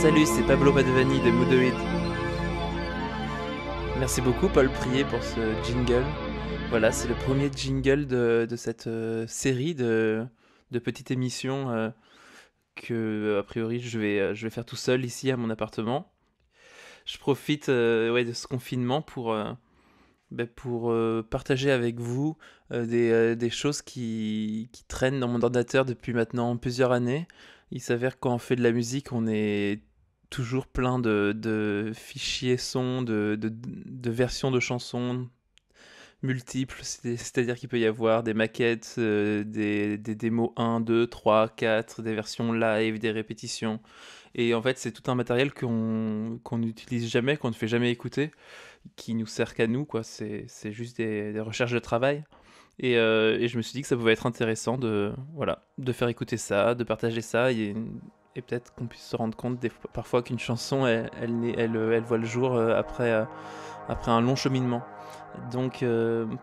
Salut, c'est Pablo Badevani de Moodoïd. Merci beaucoup Paul Prié pour ce jingle. Voilà, c'est le premier jingle de cette série de petites émissions que, a priori, je vais faire tout seul ici à mon appartement. Je profite de ce confinement pour partager avec vous des choses qui traînent dans mon ordinateur depuis maintenant plusieurs années. Il s'avère que quand on fait de la musique, on est toujours plein de fichiers sons, de versions de chansons multiples. C'est-à-dire qu'il peut y avoir des maquettes, des démos 1, 2, 3, 4, des versions live, des répétitions. Et en fait, c'est tout un matériel qu'on n'utilise jamais, qu'on ne fait jamais écouter, qui nous sert qu'à nous, quoi. C'est juste des recherches de travail. Et je me suis dit que ça pouvait être intéressant de faire écouter ça, de partager ça, et peut-être qu'on puisse se rendre compte parfois qu'une chanson, elle voit le jour après un long cheminement. Donc,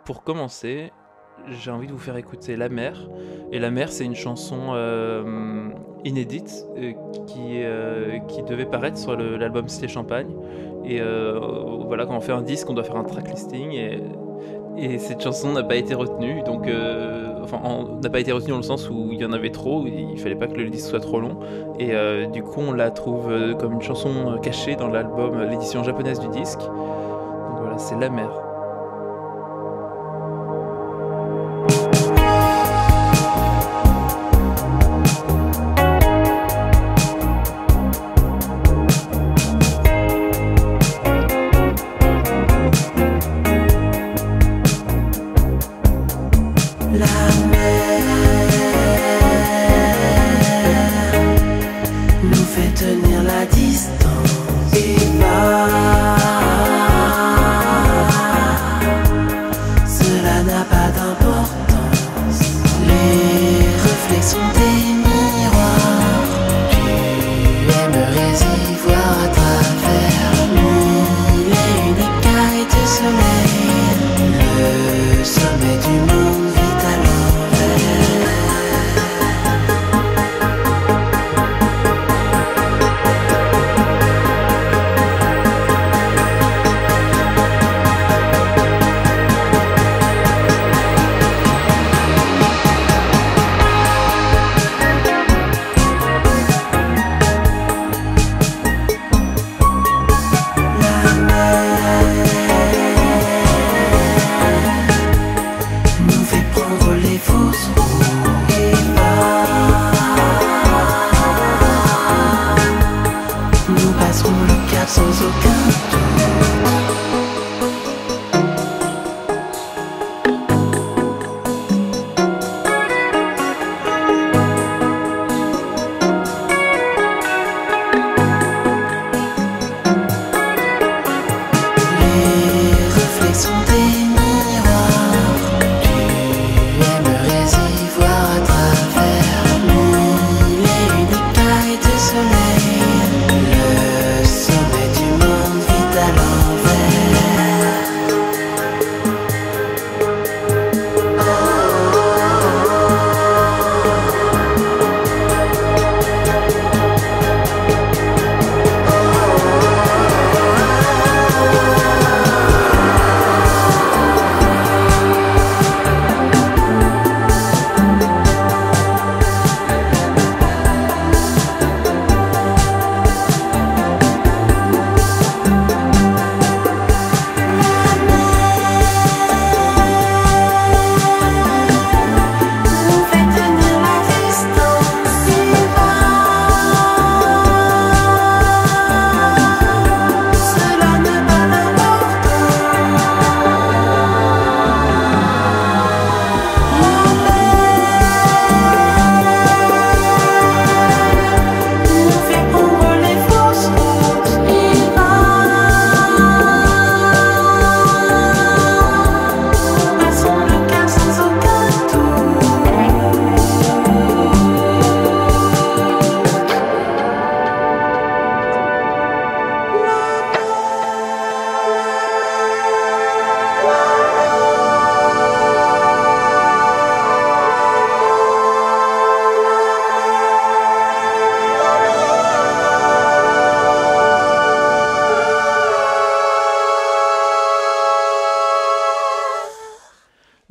pour commencer, j'ai envie de vous faire écouter La Mer. Et La Mer, c'est une chanson inédite qui devait paraître sur l'album C'était Champagne. Et voilà, quand on fait un disque, on doit faire un track listing. Et cette chanson n'a pas été retenue. Donc, n'a pas été retenue dans le sens où il y en avait trop. Il fallait pas que le disque soit trop long. Et du coup, on la trouve comme une chanson cachée dans l'album, l'édition japonaise du disque. Donc voilà, c'est La Mer. Sont des miroirs, tu aimerais y voir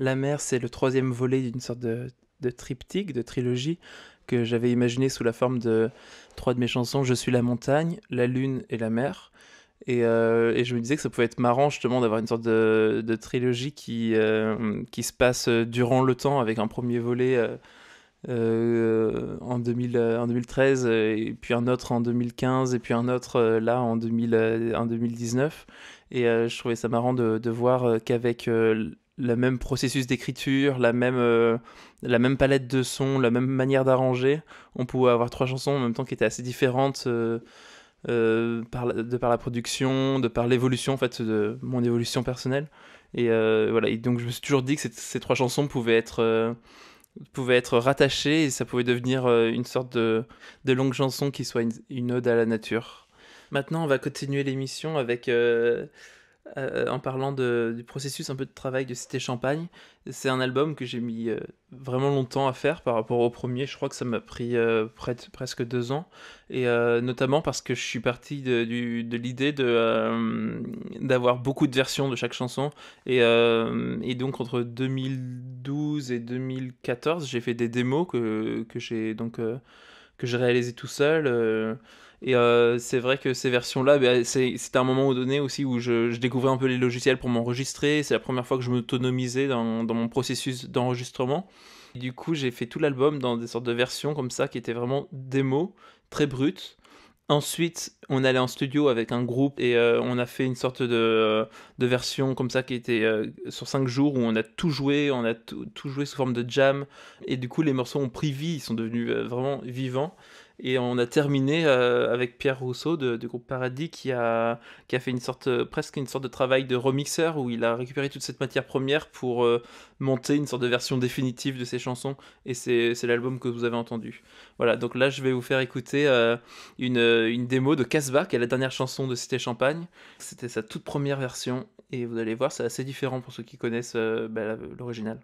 la mer, c'est le troisième volet d'une sorte de triptyque, de trilogie, que j'avais imaginé sous la forme de trois de mes chansons, Je suis la montagne, La lune et la mer. Et je me disais que ça pouvait être marrant justement d'avoir une sorte de trilogie qui se passe durant le temps, avec un premier volet en 2013, et puis un autre en 2015, et puis un autre en 2019. Et je trouvais ça marrant de voir qu'avec le même processus d'écriture, la même palette de sons, la même manière d'arranger, on pouvait avoir trois chansons en même temps qui étaient assez différentes par la production, de par l'évolution en fait, de mon évolution personnelle. Et donc je me suis toujours dit que ces trois chansons pouvaient être rattachées, et ça pouvait devenir une sorte de longue chanson qui soit une ode à la nature. Maintenant, on va continuer l'émission avec... en parlant du processus un peu de travail de C'était Champagne. C'est un album que j'ai mis vraiment longtemps à faire par rapport au premier. Je crois que ça m'a pris presque 2 ans, et notamment parce que je suis parti de l'idée d'avoir beaucoup de versions de chaque chanson, et donc entre 2012 et 2014 j'ai fait des démos que j'ai réalisées tout seul. Et c'est vrai que ces versions-là, c'était un moment donné aussi où je découvrais un peu les logiciels pour m'enregistrer. C'est la première fois que je m'autonomisais dans mon processus d'enregistrement. Et du coup, j'ai fait tout l'album dans des sortes de versions comme ça, qui étaient vraiment démos, très brutes. Ensuite, on allait en studio avec un groupe, et on a fait une sorte de version comme ça qui était sur 5 jours, où on a tout joué, on a tout joué sous forme de jam. Et du coup, les morceaux ont pris vie, ils sont devenus vraiment vivants. Et on a terminé avec Pierre Rousseau du groupe Paradis, qui a fait presque une sorte de travail de remixeur, où il a récupéré toute cette matière première pour monter une sorte de version définitive de ses chansons. Et c'est l'album que vous avez entendu. Voilà, donc là je vais vous faire écouter une démo de Casbah, qui est la dernière chanson de C'était Champagne. C'était sa toute première version, et vous allez voir, c'est assez différent pour ceux qui connaissent l'original.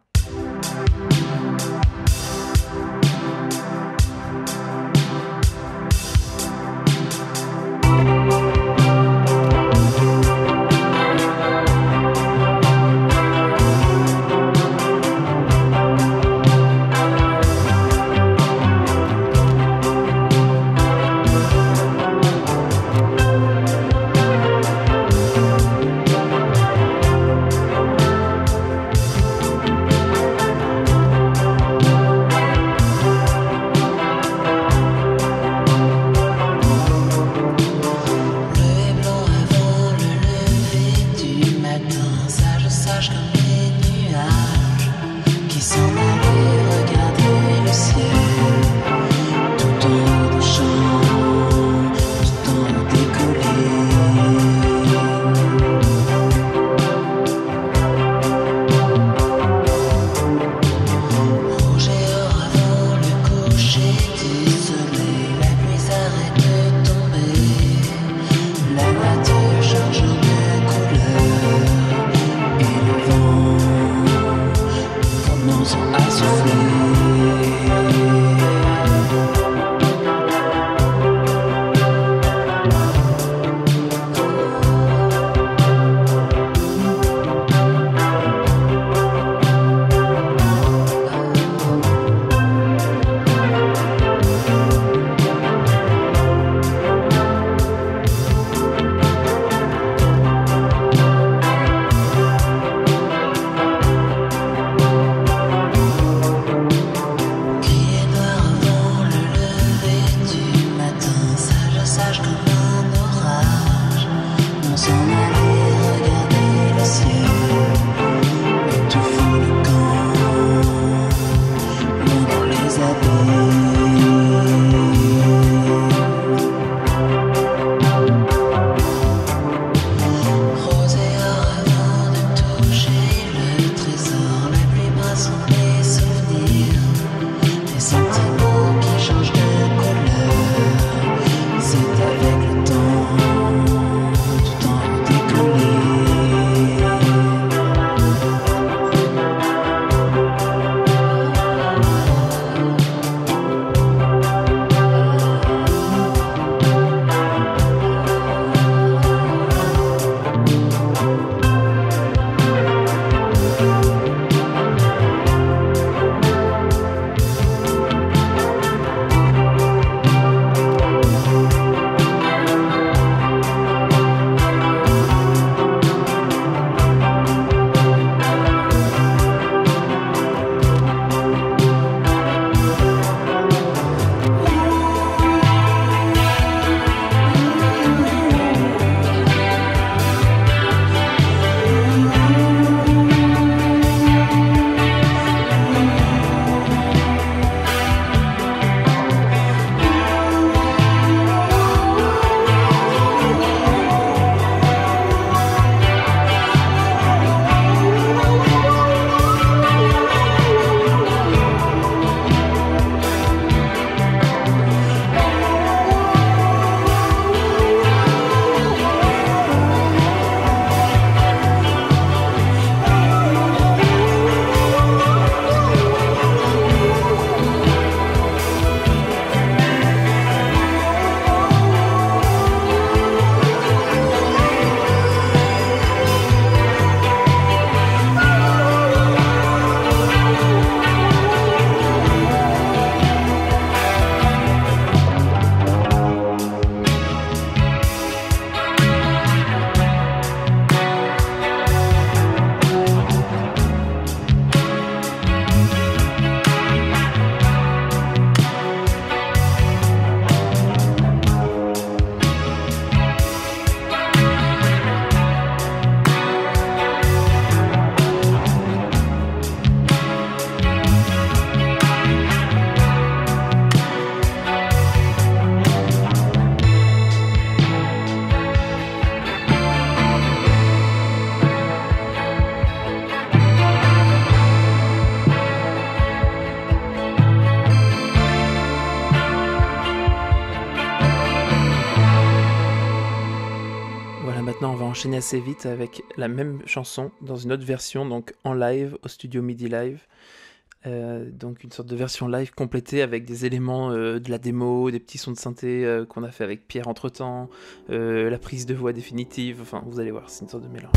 enchaîné assez vite avec la même chanson dans une autre version, donc en live, au studio Midi Live. Donc une sorte de version live complétée avec des éléments de la démo, des petits sons de synthé qu'on a fait avec Pierre entre-temps, la prise de voix définitive, enfin vous allez voir, c'est une sorte de mélange.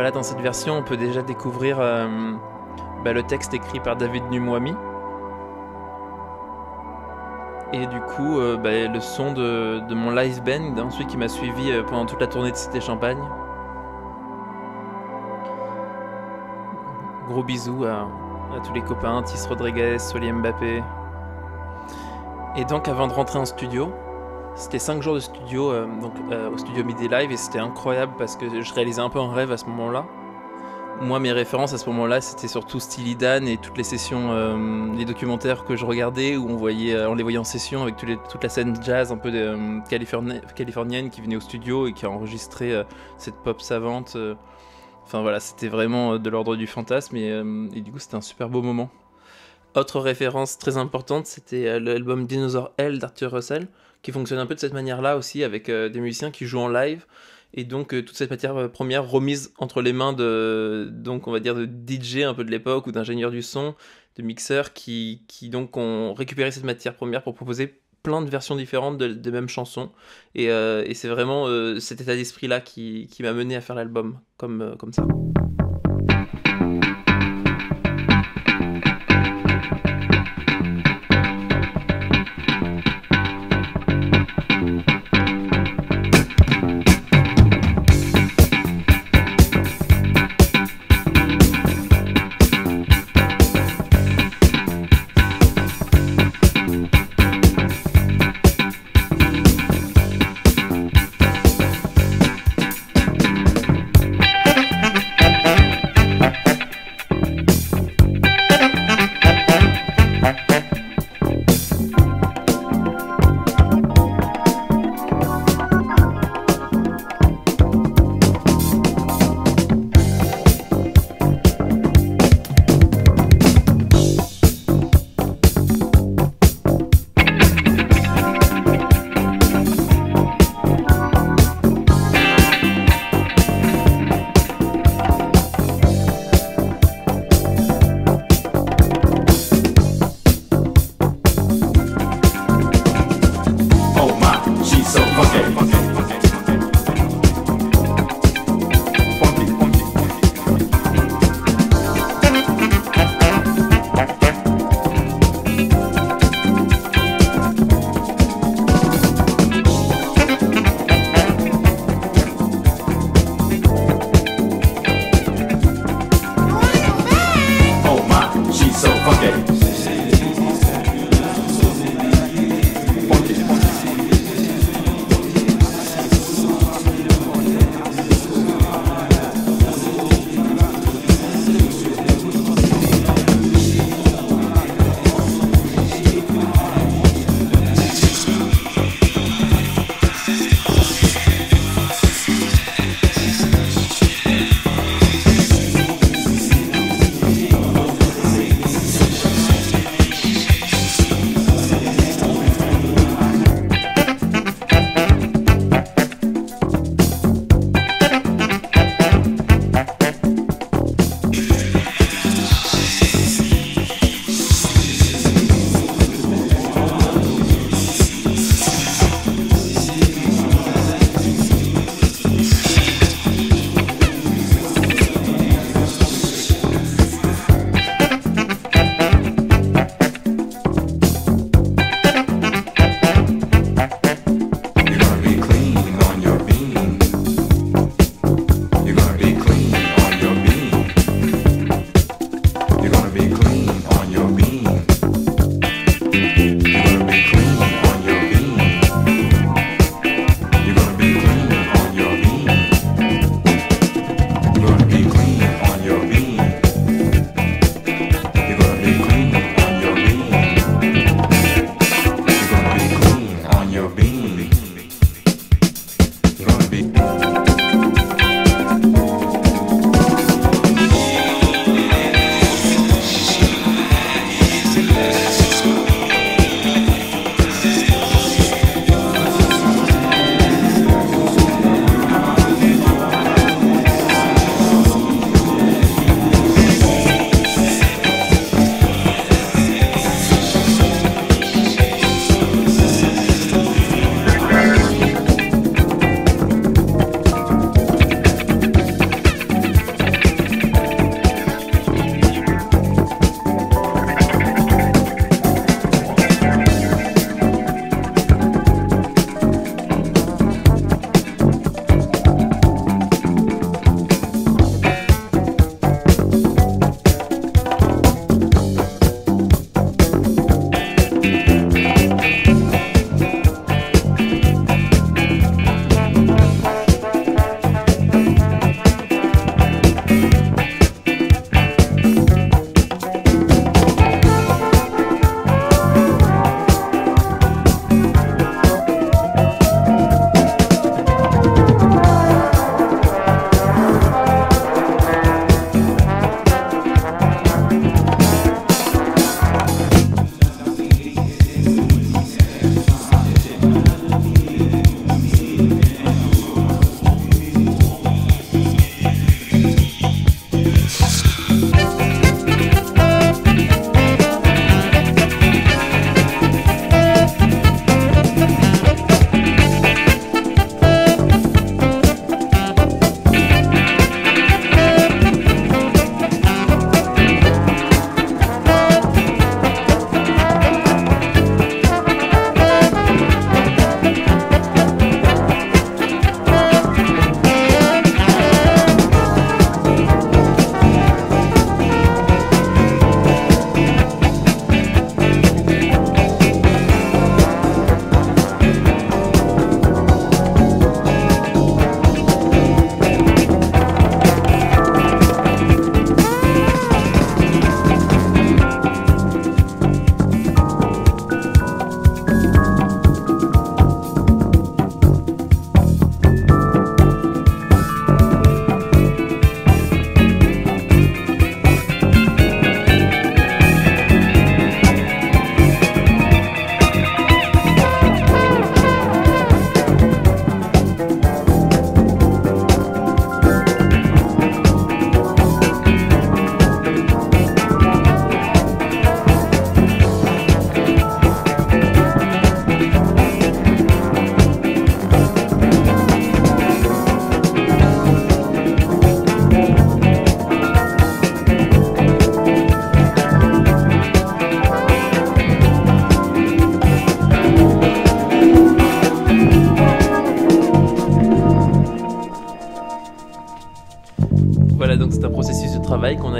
Voilà, dans cette version, on peut déjà découvrir le texte écrit par David Numouami. Et du coup, le son de mon live band, hein, celui qui m'a suivi pendant toute la tournée de C'était Champagne. Gros bisous à tous les copains, Thys Rodriguez, Soli Mbappé. Et donc, avant de rentrer en studio, c'était 5 jours de studio, au studio Midi Live, et c'était incroyable parce que je réalisais un peu un rêve à ce moment-là. Moi, mes références à ce moment-là, c'était surtout Steely Dan et toutes les sessions, les documentaires que je regardais, où on les voyait en session avec toute la scène jazz un peu californienne qui venait au studio et qui a enregistré cette pop savante. Enfin voilà, c'était vraiment de l'ordre du fantasme et du coup c'était un super beau moment. Autre référence très importante, c'était l'album Dinosaur L d'Arthur Russell, qui fonctionne un peu de cette manière-là aussi, avec des musiciens qui jouent en live, et donc toute cette matière première remise entre les mains de DJ un peu de l'époque, ou d'ingénieurs du son, de mixeurs, qui donc ont récupéré cette matière première pour proposer plein de versions différentes des mêmes chansons, et c'est vraiment cet état d'esprit-là qui m'a mené à faire l'album, comme ça.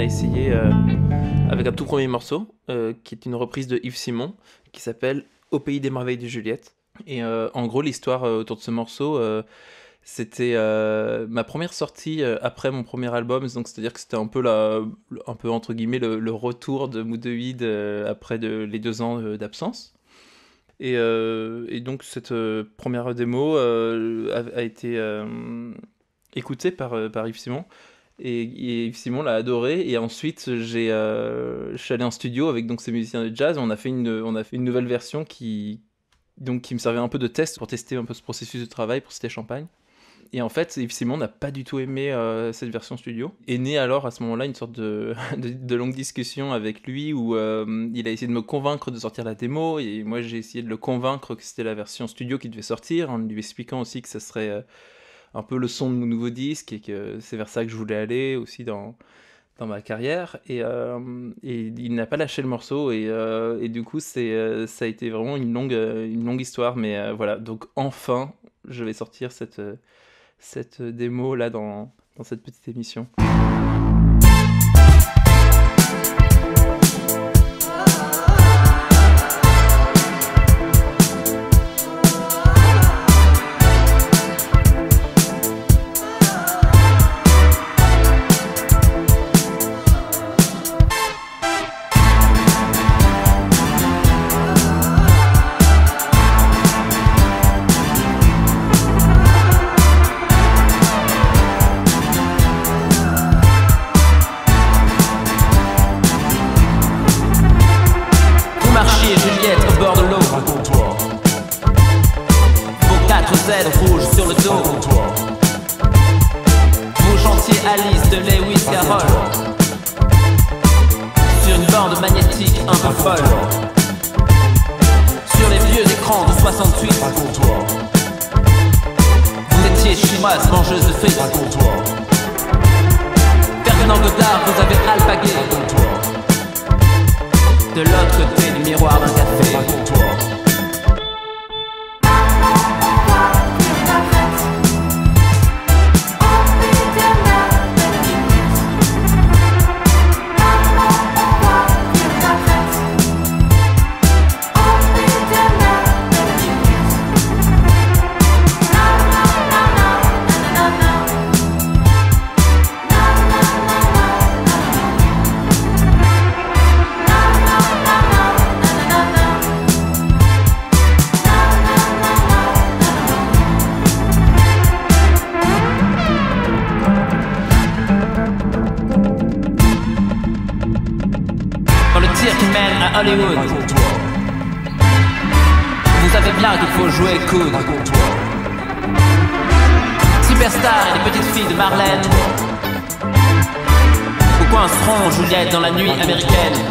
a essayé avec un tout premier morceau, qui est une reprise de Yves Simon, qui s'appelle « Au pays des merveilles de Juliette ». Et en gros, l'histoire autour de ce morceau, c'était ma première sortie après mon premier album, donc c'est-à-dire que c'était un peu, entre guillemets, le retour de Moodoïd après les 2 ans d'absence. Et donc cette première démo a été écoutée par Yves Simon, et Yves Simon l'a adoré. Et ensuite je suis allé en studio avec donc ces musiciens de jazz, on a fait une nouvelle version qui me servait un peu de test pour tester un peu ce processus de travail pour C'était Champagne. Et en fait, Yves Simon n'a pas du tout aimé cette version studio. Est née alors à ce moment-là une sorte de longue discussion avec lui où il a essayé de me convaincre de sortir la démo, et moi j'ai essayé de le convaincre que c'était la version studio qui devait sortir, en lui expliquant aussi que ça serait un peu le son de mon nouveau disque et que c'est vers ça que je voulais aller aussi dans ma carrière. Et il n'a pas lâché le morceau, et du coup ça a été vraiment une longue histoire. Mais voilà, donc enfin je vais sortir cette démo là dans cette petite émission. Hollywood. Vous savez bien qu'il faut jouer le coude. Superstar et les petites filles de Marlène. Ou coinceront Juliette dans la nuit américaine.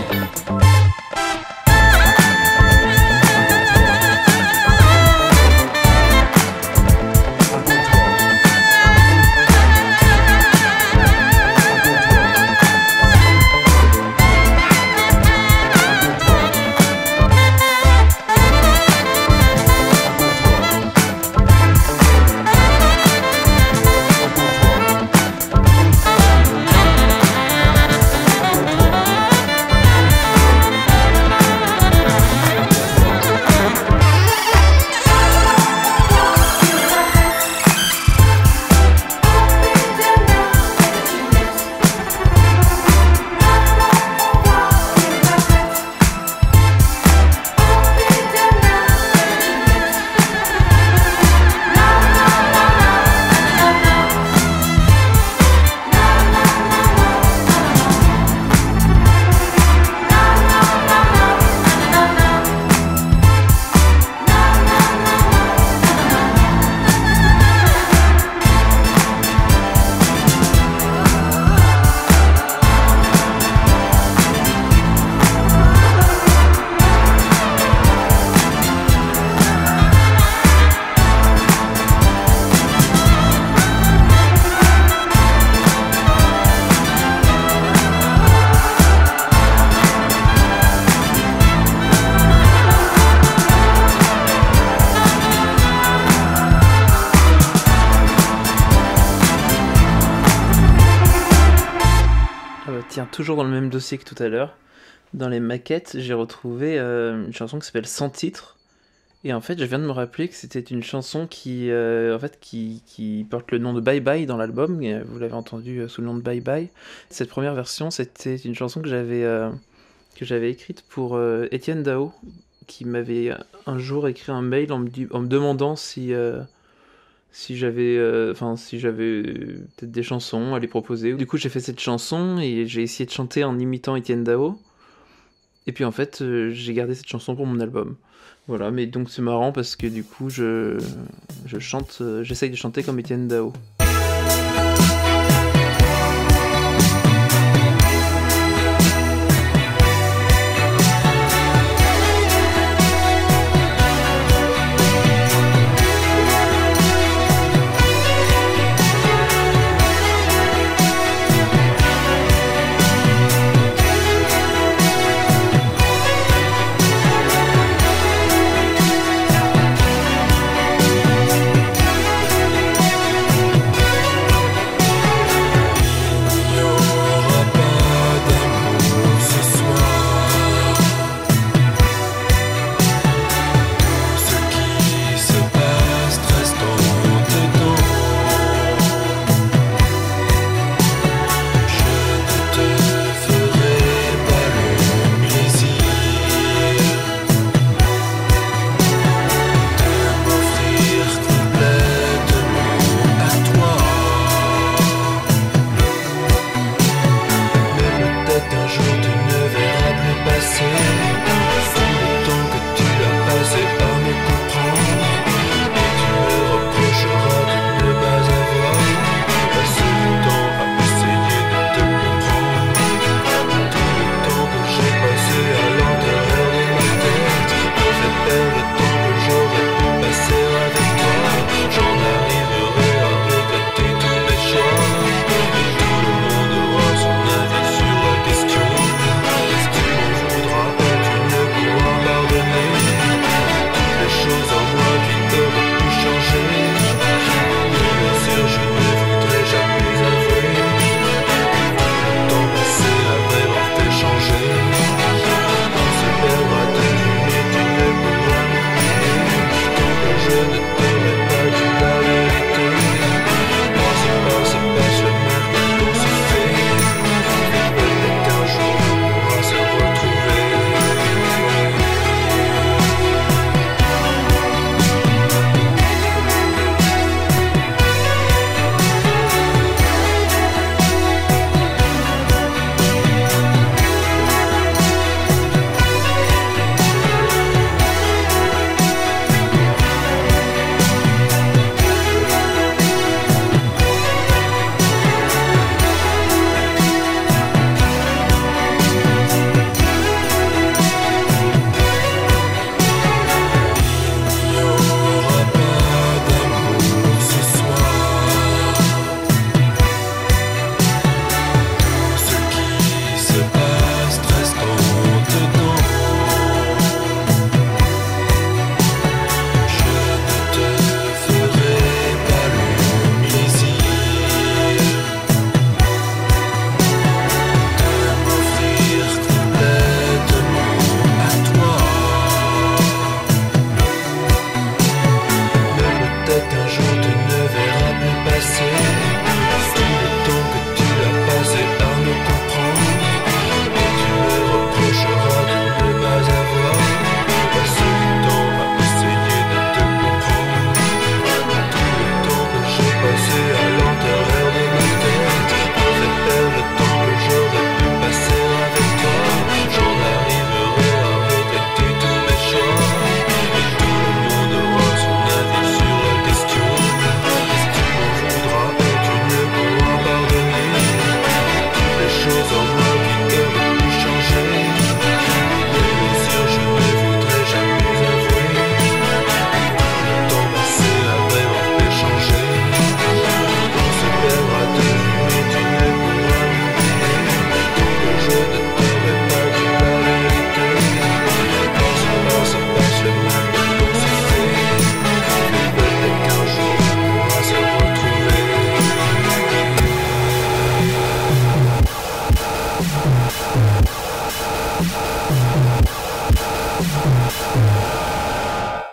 toujours dans le même dossier que tout à l'heure, dans les maquettes, j'ai retrouvé une chanson qui s'appelle Sans titre. Et en fait, je viens de me rappeler que c'était une chanson qui porte le nom de Bye Bye dans l'album. Vous l'avez entendu sous le nom de Bye Bye. Cette première version, c'était une chanson que j'avais écrite pour Étienne Daho, qui m'avait un jour écrit un mail en me demandant si j'avais peut-être des chansons à lui proposer. Du coup, j'ai fait cette chanson et j'ai essayé de chanter en imitant Étienne Daho. Et puis en fait, j'ai gardé cette chanson pour mon album. Voilà, mais donc c'est marrant parce que du coup, j'essaye de chanter comme Étienne Daho.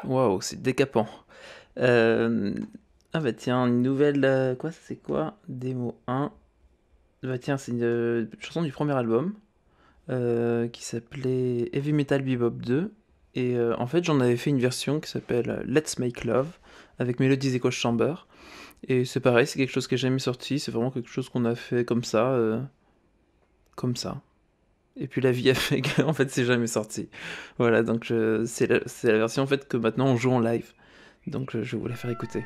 Waouh, c'est décapant. Ah bah tiens, une nouvelle... quoi, c'est quoi? Démo 1. Bah tiens, c'est une chanson du premier album qui s'appelait Heavy Metal Bebop 2. Et en fait, j'en avais fait une version qui s'appelle Let's Make Love avec Melody's Echo Chamber. Et c'est pareil, c'est quelque chose qui n'est jamais sorti. C'est vraiment quelque chose qu'on a fait comme ça. Et puis la vie a fait qu'en fait, c'est jamais sorti. Voilà, donc c'est la version en fait que maintenant on joue en live. Donc je vais vous la faire écouter.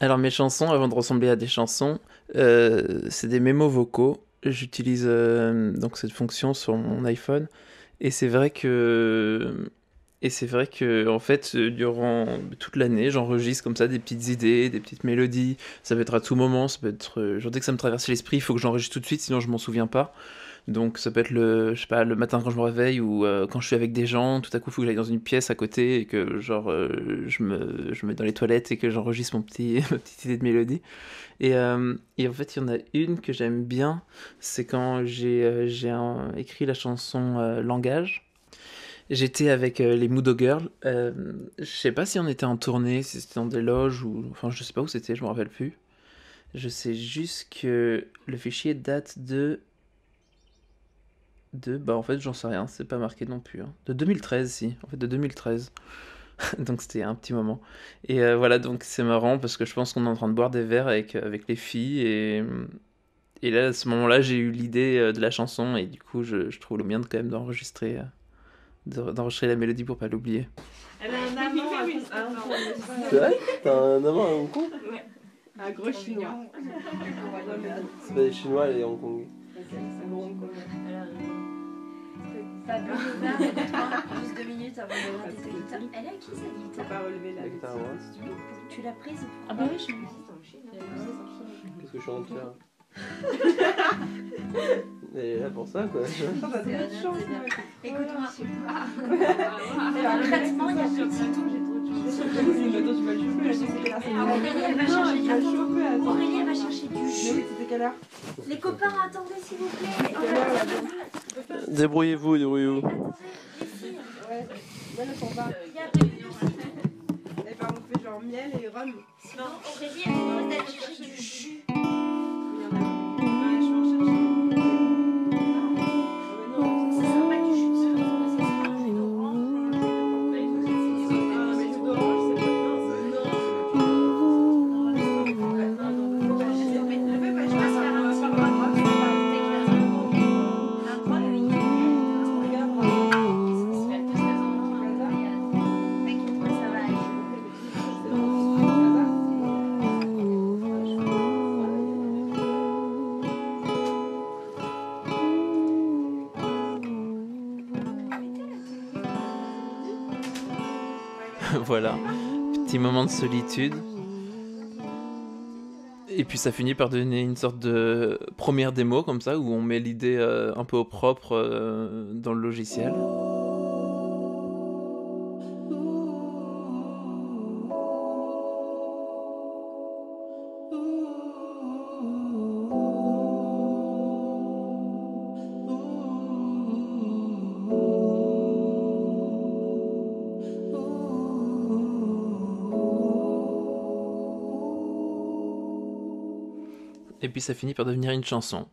Alors mes chansons, avant de ressembler à des chansons, c'est des mémos vocaux. J'utilise donc cette fonction sur mon iPhone, et c'est vrai que en fait durant toute l'année, j'enregistre comme ça des petites idées, des petites mélodies. Ça peut être à tout moment, ça peut être genre dès que ça me traverse l'esprit, il faut que j'enregistre tout de suite, sinon je m'en souviens pas. Donc ça peut être le matin quand je me réveille, ou quand je suis avec des gens, tout à coup il faut que j'aille dans une pièce à côté et que genre je me mets dans les toilettes et que j'enregistre ma petite idée de mélodie. Et en fait il y en a une que j'aime bien, c'est quand j'ai écrit la chanson Langage. J'étais avec les Moodo Girls, je sais pas si on était en tournée, si c'était dans des loges, ou enfin je sais pas où c'était, je me rappelle plus. Je sais juste que le fichier date de bah en fait j'en sais rien, c'est pas marqué non plus hein. De 2013 si, en fait de 2013 donc c'était un petit moment et voilà, donc c'est marrant parce que je pense qu'on est en train de boire des verres avec les filles et là à ce moment là j'ai eu l'idée de la chanson et du coup je trouve le mien de quand même d'enregistrer d'enregistrer la mélodie pour pas l'oublier. Elle a un amant à Hong Kong. C'est vrai ? T'as un amant à Hong Kong ? Ouais. Un gros chinois. C'est pas des chinois, elle est Hong Kong. C'est bon, Hong Kong. Elle a Pablo Badevani, juste 2 minutes avant de regarder sa guitare. Elle a acquis sa guitare. Faut pas relever la guitare. Tu l'as prise? Ah bah oui, je suis en Chine. Qu'est-ce que je suis en train de faire? Elle est là pour ça, quoi. Écoute-moi. Concrètement, il y a plus de tout. Aurélie va chercher du jus. Les copains, attendez s'il vous plaît. Débrouillez-vous, débrouillez-vous. Et ben on fait genre miel et rhum. Sinon, Aurélie, elle va chercher du jus. Voilà, petit moment de solitude. Et puis ça finit par donner une sorte de première démo comme ça, où on met l'idée un peu au propre dans le logiciel. Et puis ça finit par devenir une chanson.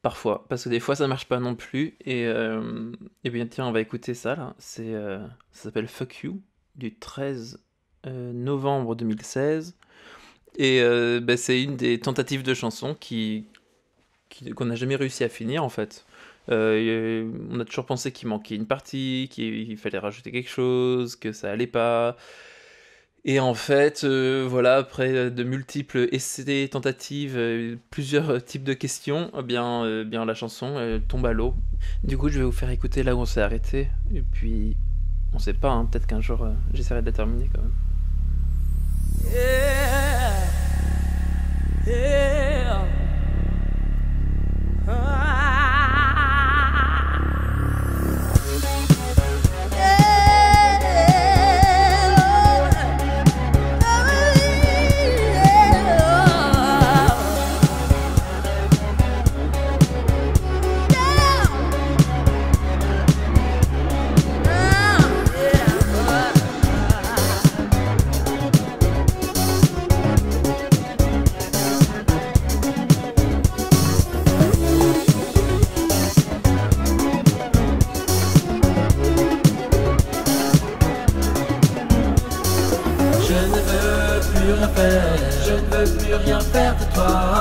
Parfois, parce que des fois ça marche pas non plus. Et bien tiens, on va écouter ça là. Ça s'appelle Fuck You, du 13 novembre 2016. Et bah, c'est une des tentatives de chansons qu'on n'a jamais réussi à finir en fait. On a toujours pensé qu'il manquait une partie, qu'il fallait rajouter quelque chose, que ça allait pas. Et en fait, voilà, après de multiples essais, tentatives, plusieurs types de questions, bien la chanson tombe à l'eau. Du coup, je vais vous faire écouter là où on s'est arrêté. Et puis, on sait pas, hein, peut-être qu'un jour, j'essaierai de la terminer quand même. Yeah. Yeah.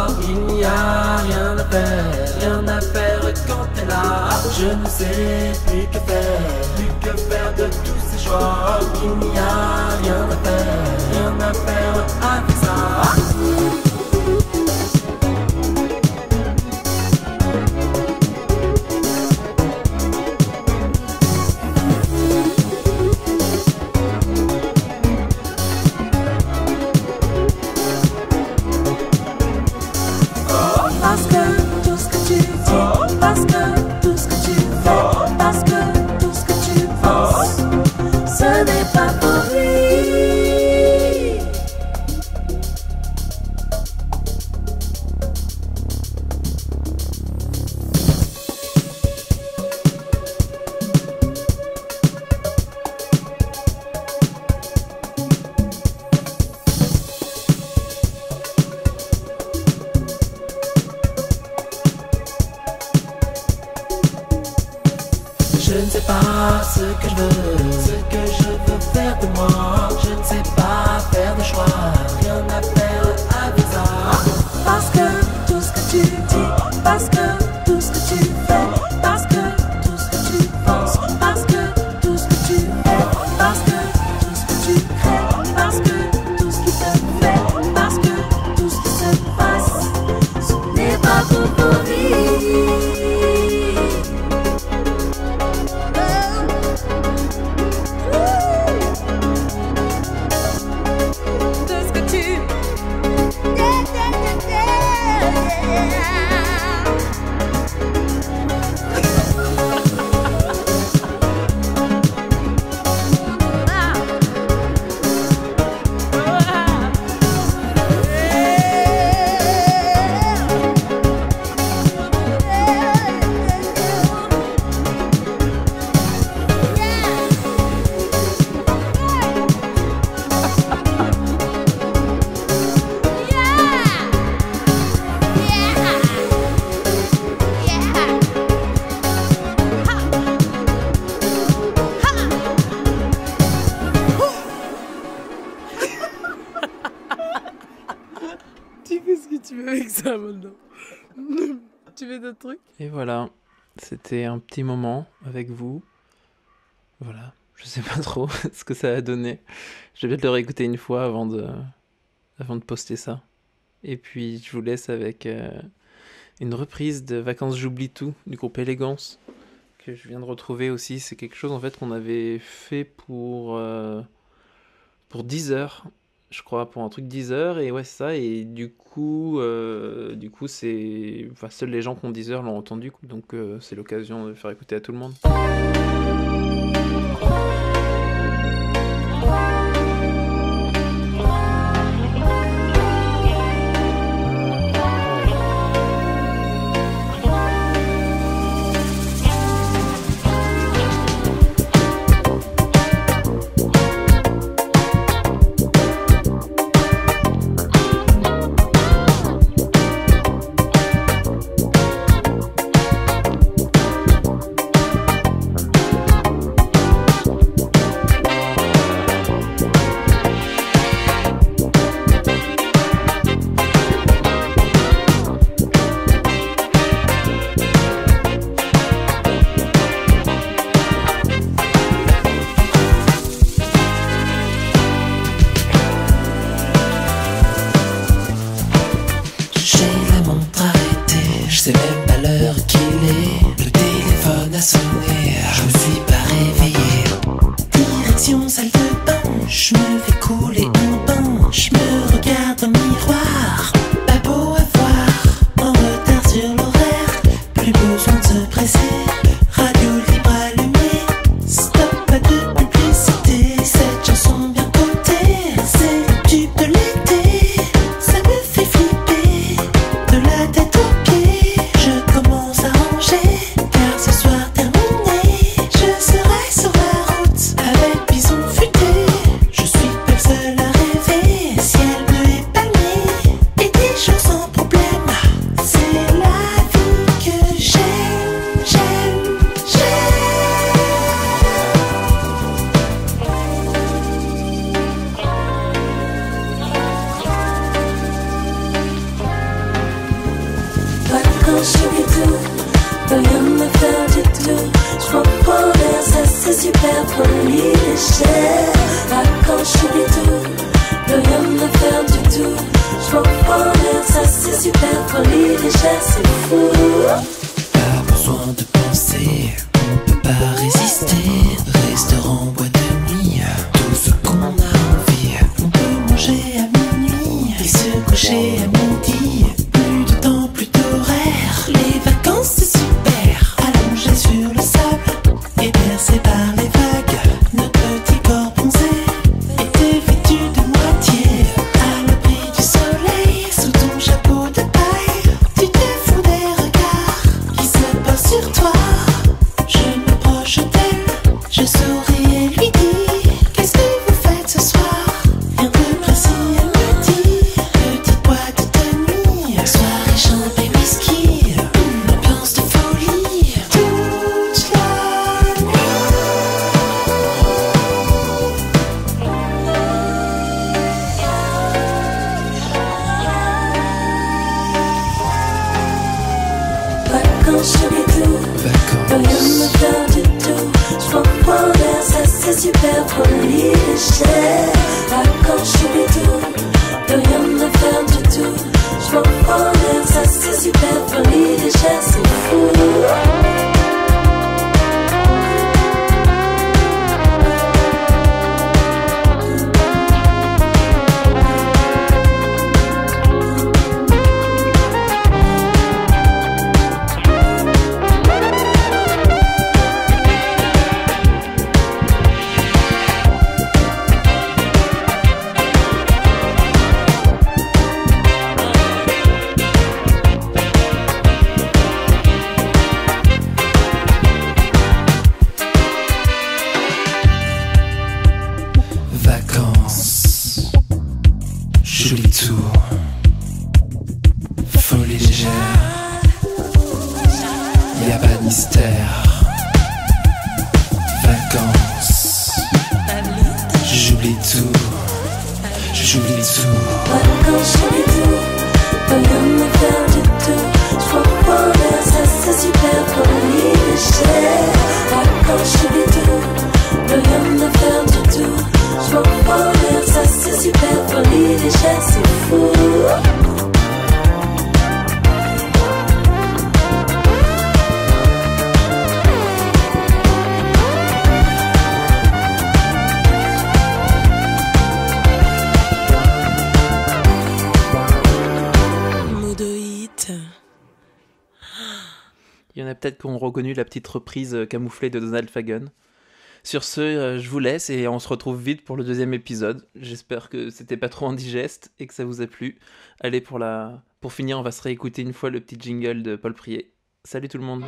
Parce que tout ce que tu fais, parce que tout ce que tu penses, parce que ça maintenant. Tu fais d'autres trucs? Et voilà, c'était un petit moment avec vous. Voilà, je sais pas trop ce que ça a donné. Je vais peut-être le réécouter une fois avant de poster ça. Et puis je vous laisse avec une reprise de Vacances, j'oublie tout du groupe Élégance que je viens de retrouver aussi. C'est quelque chose en fait qu'on avait fait pour Deezer, je crois, pour un truc Deezer. Et ouais, c'est ça. Et du coup c'est, enfin, seuls les gens qui ont Deezer l'ont entendu. Donc c'est l'occasion de le faire écouter à tout le monde. J'oublie tout. Vacances, j'oublie tout. Il y en a peut-être qui ont reconnu la petite reprise camouflée de Donald Fagan. Sur ce, je vous laisse et on se retrouve vite pour le deuxième épisode. J'espère que c'était pas trop indigeste et que ça vous a plu. Allez, pour finir, on va se réécouter une fois le petit jingle de Paul Prié. Salut tout le monde.